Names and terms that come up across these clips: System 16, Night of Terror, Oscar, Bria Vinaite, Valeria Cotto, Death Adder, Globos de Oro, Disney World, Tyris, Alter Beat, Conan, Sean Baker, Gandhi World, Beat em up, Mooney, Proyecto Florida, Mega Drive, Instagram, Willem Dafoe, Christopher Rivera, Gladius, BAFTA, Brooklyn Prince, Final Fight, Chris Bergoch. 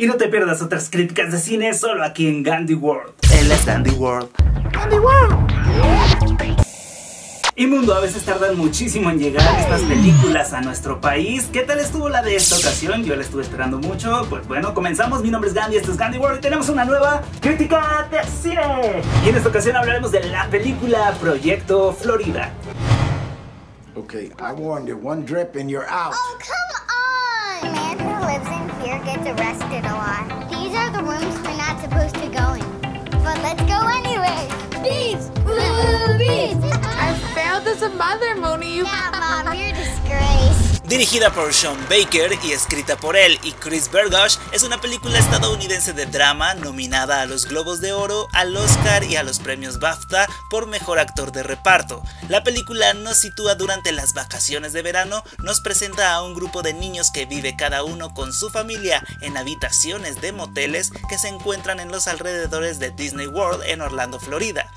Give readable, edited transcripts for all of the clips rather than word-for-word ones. Y no te pierdas otras críticas de cine solo aquí en Gandhi World. Él es Gandhi World. Gandhi World. Y mundo, a veces tardan muchísimo en llegar estas películas a nuestro país. ¿Qué tal estuvo la de esta ocasión? Yo la estuve esperando mucho. Pues bueno, comenzamos. Mi nombre es Gandhi, esto es Gandhi World y tenemos una nueva crítica de cine. Y en esta ocasión hablaremos de la película Proyecto Florida. Ok, I warned you, one drip and you're out. Oh, come on! The man who lives in here gets arrested a lot. These are the rooms we're not supposed to go in. But let's go anyway. Bees! I failed as a mother, Moni. Yeah, Mom, you're a disgrace. Dirigida por Sean Baker y escrita por él y Chris Bergoch, es una película estadounidense de drama nominada a los Globos de Oro, al Oscar y a los premios BAFTA por Mejor Actor de Reparto. La película nos sitúa durante las vacaciones de verano, nos presenta a un grupo de niños que vive cada uno con su familia en habitaciones de moteles que se encuentran en los alrededores de Disney World en Orlando, Florida.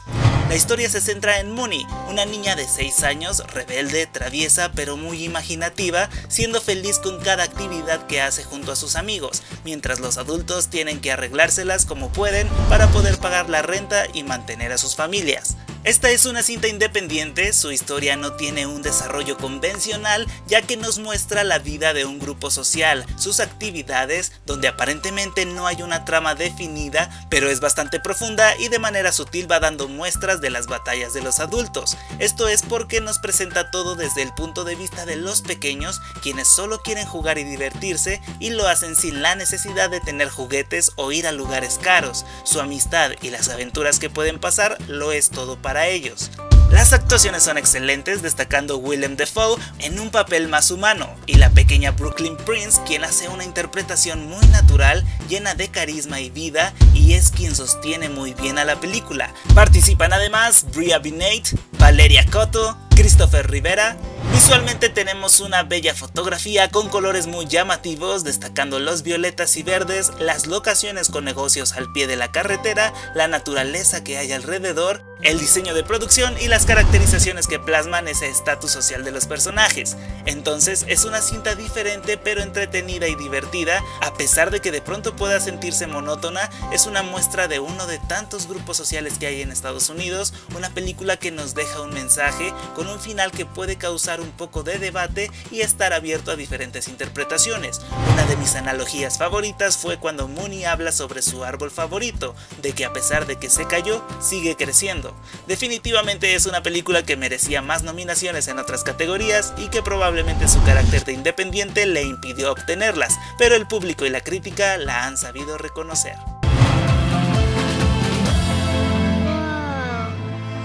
La historia se centra en Mooney, una niña de 6 años, rebelde, traviesa, pero muy imaginativa, siendo feliz con cada actividad que hace junto a sus amigos, mientras los adultos tienen que arreglárselas como pueden para poder pagar la renta y mantener a sus familias. Esta es una cinta independiente, su historia no tiene un desarrollo convencional ya que nos muestra la vida de un grupo social, sus actividades, donde aparentemente no hay una trama definida, pero es bastante profunda y de manera sutil va dando muestras de las batallas de los adultos. Esto es porque nos presenta todo desde el punto de vista de los pequeños, quienes solo quieren jugar y divertirse y lo hacen sin la necesidad de tener juguetes o ir a lugares caros. Su amistad y las aventuras que pueden pasar lo es todo para ellos. Las actuaciones son excelentes, destacando Willem Dafoe en un papel más humano y la pequeña Brooklyn Prince, quien hace una interpretación muy natural, llena de carisma y vida, y es quien sostiene muy bien a la película. Participan además Bria Vinaite, Valeria Cotto, Christopher Rivera. Visualmente tenemos una bella fotografía con colores muy llamativos, destacando los violetas y verdes, las locaciones con negocios al pie de la carretera, la naturaleza que hay alrededor, el diseño de producción y las caracterizaciones que plasman ese estatus social de los personajes. Entonces es una cinta diferente pero entretenida y divertida, a pesar de que de pronto pueda sentirse monótona. Es una muestra de uno de tantos grupos sociales que hay en Estados Unidos, una película que nos deja un mensaje con un final que puede causar un poco de debate y estar abierto a diferentes interpretaciones. Una de mis analogías favoritas fue cuando Mooney habla sobre su árbol favorito, de que a pesar de que se cayó, sigue creciendo. Definitivamente es una película que merecía más nominaciones en otras categorías y que probablemente su carácter de independiente le impidió obtenerlas, pero el público y la crítica la han sabido reconocer.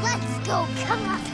Let's go, come on.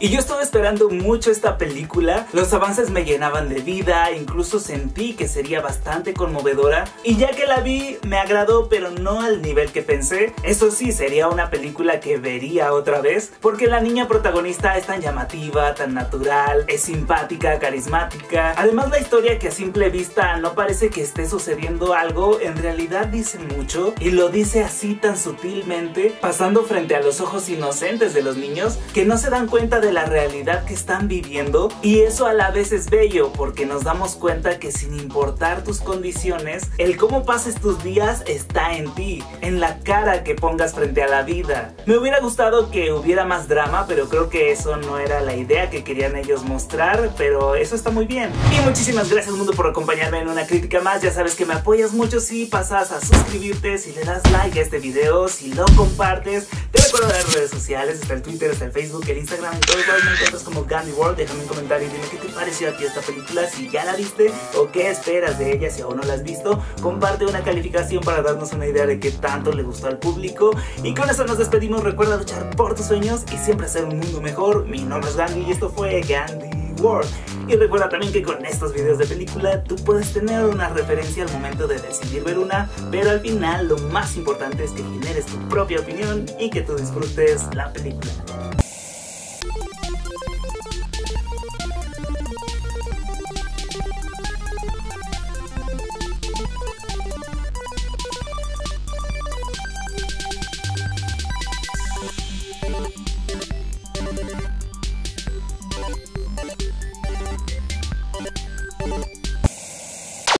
Y yo estaba esperando mucho esta película, los avances me llenaban de vida, incluso sentí que sería bastante conmovedora, y ya que la vi me agradó, pero no al nivel que pensé. Eso sí, sería una película que vería otra vez, porque la niña protagonista es tan llamativa, tan natural, es simpática, carismática. Además, la historia, que a simple vista no parece que esté sucediendo algo, en realidad dice mucho, y lo dice así tan sutilmente, pasando frente a los ojos inocentes de los niños, que no se dan cuenta de la realidad que están viviendo. Y eso a la vez es bello, porque nos damos cuenta que sin importar tus condiciones, el cómo pases tus días está en ti, en la cara que pongas frente a la vida. Me hubiera gustado que hubiera más drama, pero creo que eso no era la idea que querían ellos mostrar, pero eso está muy bien. Y muchísimas gracias, mundo, por acompañarme en una crítica más. Ya sabes que me apoyas mucho si pasas a suscribirte, si le das like a este video, si lo compartes. Te recuerdo las redes sociales, está el Twitter, está el Facebook, el Instagram, en todos lados me encuentras como Gandhi World. Déjame un comentario y dime qué te pareció a ti esta película, si ya la viste o qué esperas de ella si aún no la has visto. Comparte una calificación para darnos una idea de qué tanto le gustó al público. Y con eso nos despedimos. Recuerda luchar por tus sueños y siempre hacer un mundo mejor. Mi nombre es Gandhi y esto fue Gandhi World. Y recuerda también que con estos videos de película tú puedes tener una referencia al momento de decidir ver una, pero al final lo más importante es que generes tu propia opinión y que tú disfrutes la película.